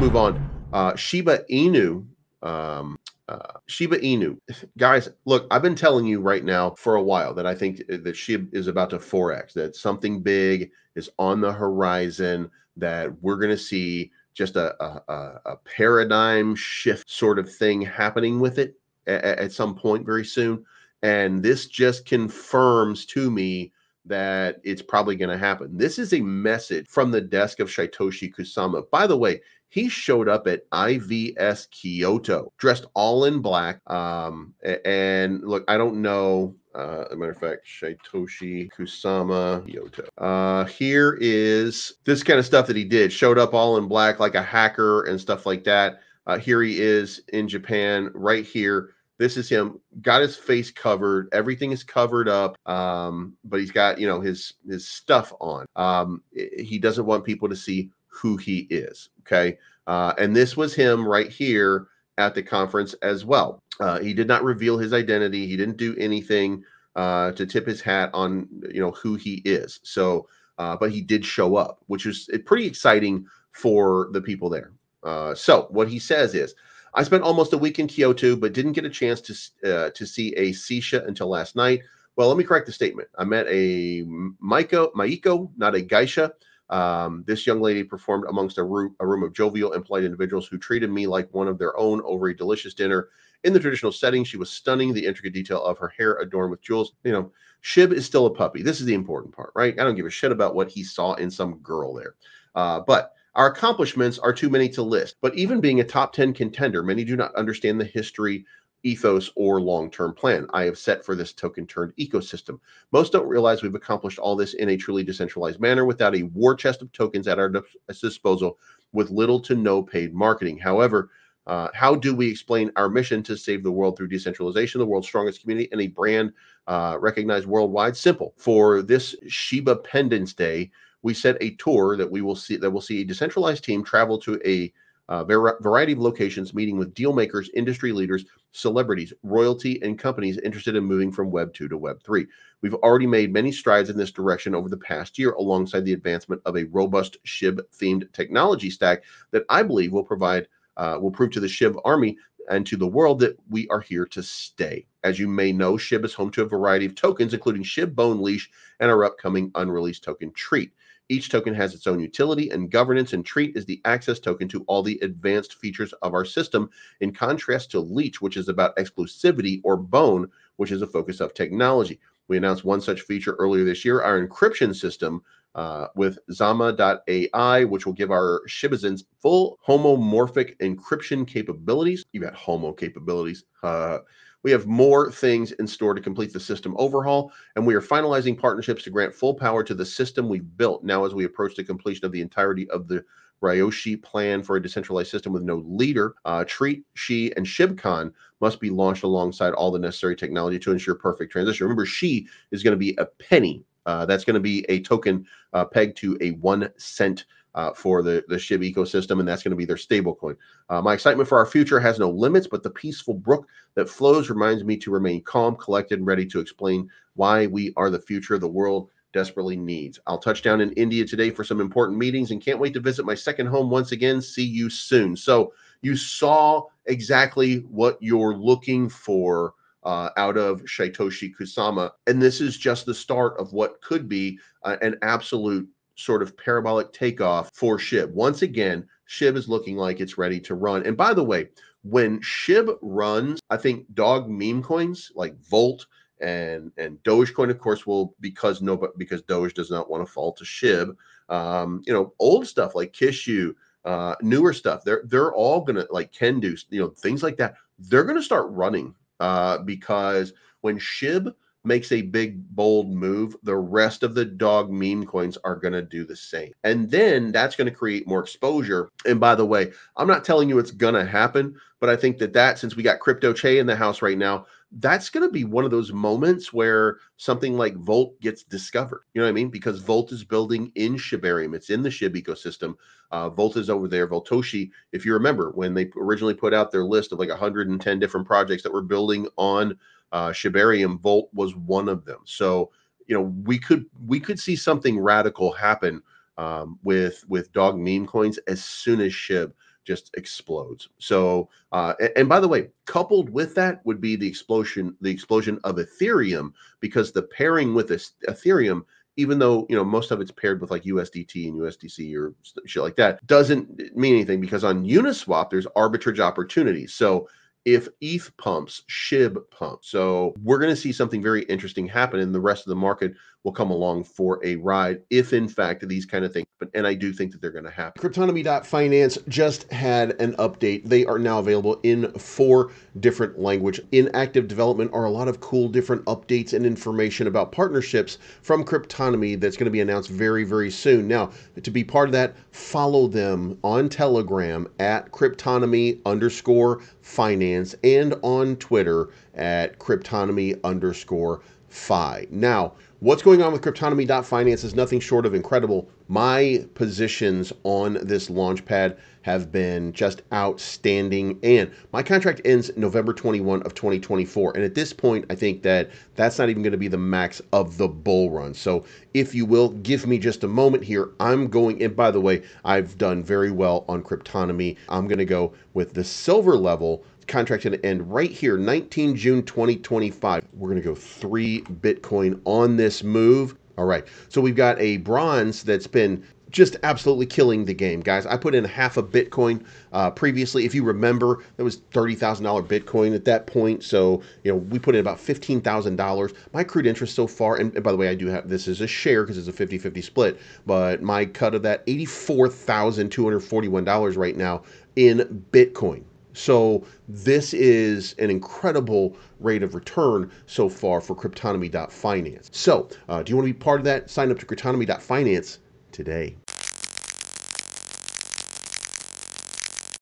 move on. Shiba Inu. Shiba Inu. Guys, look, I've been telling you right now for a while that I think that SHIB is about to 4X, that something big is on the horizon, that we're going to see just a paradigm shift sort of thing happening with it at some point very soon. And this just confirms to me that it's probably going to happen. This is a message from the desk of Shytoshi Kusama. By the way, he showed up at IVS Kyoto, dressed all in black. And look, I don't know. As a matter of fact, Shytoshi Kusama Kyoto. Here is this kind of stuff that he did. Showed up all in black like a hacker and stuff like that. Here he is in Japan right here. This is him, got his face covered. Everything is covered up, but he's got, you know, his stuff on. He doesn't want people to see who he is, okay? And this was him right here at the conference as well. He did not reveal his identity. He didn't do anything to tip his hat on, you know, who he is. So, but he did show up, which is pretty exciting for the people there. So what he says is, I spent almost a week in Kyoto, but didn't get a chance to see a Seisha until last night. Well, let me correct the statement. I met a Maiko, not a geisha. This young lady performed amongst a room of jovial and polite individuals who treated me like one of their own over a delicious dinner. In the traditional setting, she was stunning, the intricate detail of her hair adorned with jewels. You know, SHIB is still a puppy. This is the important part, right? I don't give a shit about what he saw in some girl there. But our accomplishments are too many to list, but even being a top 10 contender, many do not understand the history, ethos, or long-term plan I have set for this token-turned ecosystem. Most don't realize we've accomplished all this in a truly decentralized manner without a war chest of tokens at our disposal with little to no paid marketing. However, how do we explain our mission to save the world through decentralization, the world's strongest community, and a brand recognized worldwide? Simple. For this Shiba Pendants Day, we set a tour that will see a decentralized team travel to a variety of locations, meeting with deal makers, industry leaders, celebrities, royalty, and companies interested in moving from Web 2 to Web 3. We've already made many strides in this direction over the past year, alongside the advancement of a robust SHIB-themed technology stack that I believe will prove to the SHIB army and to the world that we are here to stay. As you may know, SHIB is home to a variety of tokens, including SHIB Bone Leash and our upcoming unreleased token TREAT. Each token has its own utility and governance, and TREAT is the access token to all the advanced features of our system, in contrast to Leech, which is about exclusivity, or Bone, which is a focus of technology. We announced one such feature earlier this year, our encryption system with Zama.ai, which will give our Shibazens full homomorphic encryption capabilities. You got homo capabilities. We have more things in store to complete the system overhaul, and we are finalizing partnerships to grant full power to the system we've built. Now, as we approach the completion of the entirety of the Ryoshi plan for a decentralized system with no leader, TREAT, SHI, and SHIBCON must be launched alongside all the necessary technology to ensure perfect transition. Remember, SHI is going to be a penny. That's going to be a token pegged to a 1 cent for the SHIB ecosystem, and that's going to be their stablecoin. My excitement for our future has no limits, but the peaceful brook that flows reminds me to remain calm, collected, and ready to explain why we are the future the world desperately needs. I'll touch down in India today for some important meetings and can't wait to visit my second home once again. See you soon. So you saw exactly what you're looking for out of Shytoshi Kusama, and this is just the start of what could be an absolute sort of parabolic takeoff for SHIB. Once again, SHIB is looking like it's ready to run. And by the way, when SHIB runs, I think dog meme coins like Volt and Dogecoin, of course, will, because Doge does not want to fall to SHIB. You know, old stuff like Kishu, newer stuff, they're all gonna, like Kendu, you know, things like that, they're gonna start running because when SHIB makes a big, bold move, the rest of the dog meme coins are going to do the same. And then that's going to create more exposure. And by the way, I'm not telling you it's going to happen, but I think that since we got Crypto Che in the house right now, that's going to be one of those moments where something like Volt gets discovered. You know what I mean? Because Volt is building in Shibarium. It's in the SHIB ecosystem. Volt is over there. Voltoshi, if you remember, when they originally put out their list of like 110 different projects that were building on Shibarium, Volt was one of them. So, you know, we could see something radical happen with dog meme coins as soon as SHIB just explodes. So, and by the way, coupled with that would be the explosion of Ethereum, because the pairing with this Ethereum, even though, you know, most of it's paired with like USDT and USDC or shit like that, doesn't mean anything, because on Uniswap, there's arbitrage opportunities. So if ETH pumps, SHIB pumps. So we're going to see something very interesting happen, and the rest of the market will come along for a ride if, in fact, these kind of things happen. And I do think that they're going to happen. Cryptonomy.finance just had an update. They are now available in 4 different languages. In active development are a lot of cool different updates and information about partnerships from Cryptonomy that's going to be announced very, very soon. Now, to be part of that, follow them on Telegram at Cryptonomy_finance. And on Twitter at Cryptonomy_Fi. Now, what's going on with Cryptonomy.finance is nothing short of incredible. My positions on this launchpad have been just outstanding, and my contract ends November 21 of 2024. And at this point, I think that that's not even going to be the max of the bull run. So if you will, give me just a moment here. I'm going, and by the way, I've done very well on Cryptonomy. I'm going to go with the silver level. Contract going to end right here, 19 June 2025. We're going to go 3 Bitcoin on this move. All right, so we've got a bronze that's been just absolutely killing the game, guys. I put in half a Bitcoin previously. If you remember, that was $30,000 Bitcoin at that point. So, you know, we put in about $15,000. My accrued interest so far, and by the way, I do have, this is a share because it's a 50-50 split, but my cut of that, $84,241 right now in Bitcoin. So this is an incredible rate of return so far for Cryptonomy.finance. So do you want to be part of that? Sign up to Cryptonomy.finance today.